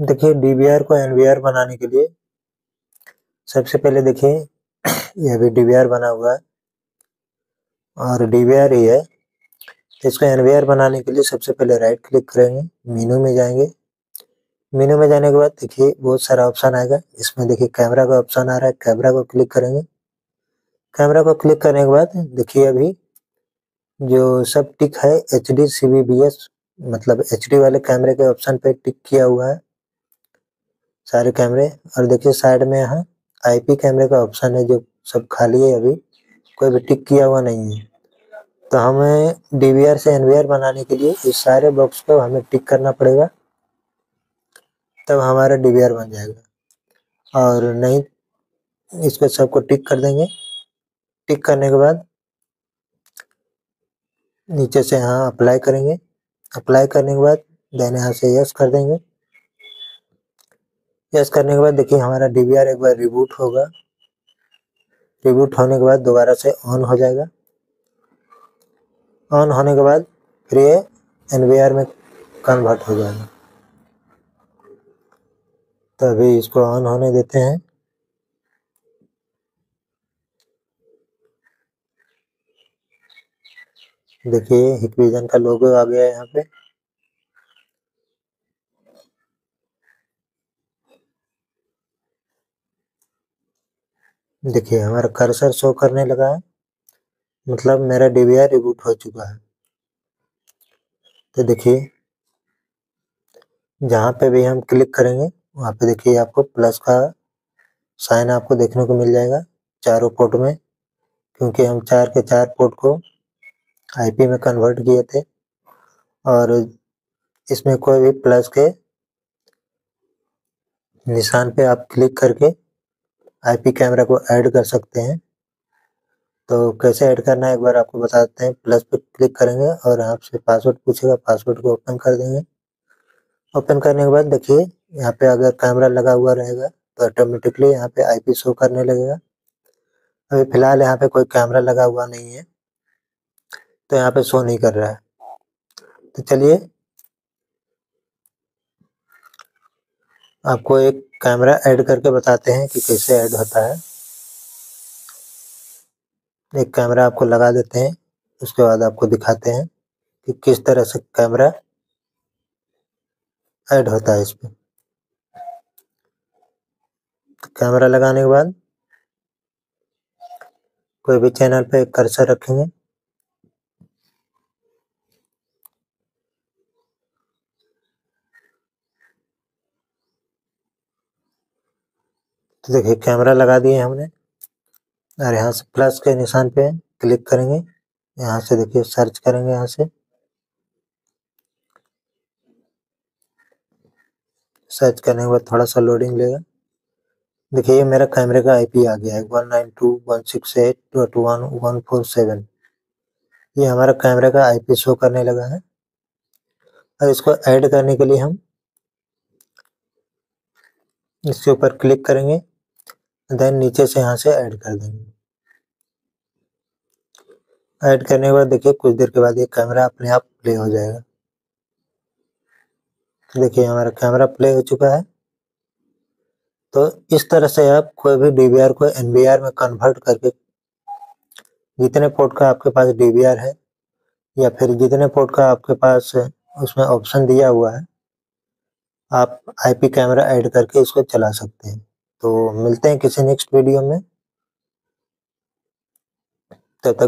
देखिए DVR को NVR बनाने के लिए सबसे पहले देखिए यह भी DVR बना हुआ है और DVR ही है। इसको NVR बनाने के लिए सबसे पहले राइट क्लिक करेंगे, मेनू में जाएंगे। मेनू में जाने के बाद देखिए बहुत सारा ऑप्शन आएगा। इसमें देखिए कैमरा का ऑप्शन आ रहा है, कैमरा को क्लिक करेंगे। कैमरा को क्लिक करने के बाद देखिए अभी जो सब टिक है HD CVBS मतलब HD वाले कैमरे के ऑप्शन पे टिक किया हुआ है सारे कैमरे। और देखिए साइड में यहाँ IP कैमरे का ऑप्शन है जो सब खाली है, अभी कोई भी टिक किया हुआ नहीं है। तो हमें DVR से NVR बनाने के लिए इस सारे बॉक्स को हमें टिक करना पड़ेगा, तब हमारा DVR बन जाएगा। और नहीं इसको सबको टिक कर देंगे। टिक करने के बाद नीचे से यहाँ अप्लाई करेंगे। अप्लाई करने के बाद देन यहाँ से यस कर देंगे। यस करने के बाद देखिए हमारा DVR एक बार रिबूट होगा। रिबूट होने के बाद दोबारा से ऑन हो जाएगा। ऑन होने के बाद फिर ये NVR में कन्वर्ट हो जाएगा। तो अभी इसको ऑन होने देते हैं। देखिए हिकविजन का लोगो आ गया है यहाँ पे। देखिए हमारा कर्सर शो करने लगा है, मतलब मेरा DVR रिबूट हो चुका है। तो देखिए जहाँ पे भी हम क्लिक करेंगे वहाँ पे देखिए आपको प्लस का साइन आपको देखने को मिल जाएगा चारों पोर्ट में, क्योंकि हम 4 के 4 पोर्ट को IP में कन्वर्ट किए थे। और इसमें कोई भी प्लस के निशान पे आप क्लिक करके IP कैमरा को ऐड कर सकते हैं। तो कैसे ऐड करना है एक बार आपको बताते हैं। प्लस पे क्लिक करेंगे और आपसे पासवर्ड पूछेगा, पासवर्ड को ओपन कर देंगे। ओपन करने के बाद देखिए यहाँ पे अगर कैमरा लगा हुआ रहेगा तो ऑटोमेटिकली यहाँ पे IP शो करने लगेगा। अभी फिलहाल यहाँ पे कोई कैमरा लगा हुआ नहीं है तो यहाँ पे शो नहीं कर रहा है। तो चलिए आपको एक कैमरा ऐड करके बताते हैं कि कैसे ऐड होता है। एक कैमरा आपको लगा देते हैं, उसके बाद आपको दिखाते हैं कि किस तरह से कैमरा ऐड होता है इसमें। तो कैमरा लगाने के बाद कोई भी चैनल पे कर्सर रखेंगे। तो देखिए कैमरा लगा दिए हमने और यहाँ से प्लस के निशान पे क्लिक करेंगे। यहाँ से देखिए सर्च करेंगे, यहाँ से सर्च करने के बाद थोड़ा सा लोडिंग लेगा। देखिए मेरा कैमरे का IP आ गया है 192.168.2.1.147। ये हमारा कैमरे का IP शो करने लगा है। और इसको ऐड करने के लिए हम इसके ऊपर क्लिक करेंगे, देन नीचे से यहाँ से ऐड कर देंगे। ऐड करने के बाद देखिए कुछ देर के बाद ये कैमरा अपने आप प्ले हो जाएगा। देखिए हमारा कैमरा प्ले हो चुका है। तो इस तरह से आप कोई भी DVR को NVR में कन्वर्ट करके जितने पोर्ट का आपके पास DVR है या फिर जितने पोर्ट का आपके पास उसमें ऑप्शन दिया हुआ है, आप IP कैमरा ऐड करके इसको चला सकते हैं। तो मिलते हैं किसी नेक्स्ट वीडियो में, तब तक।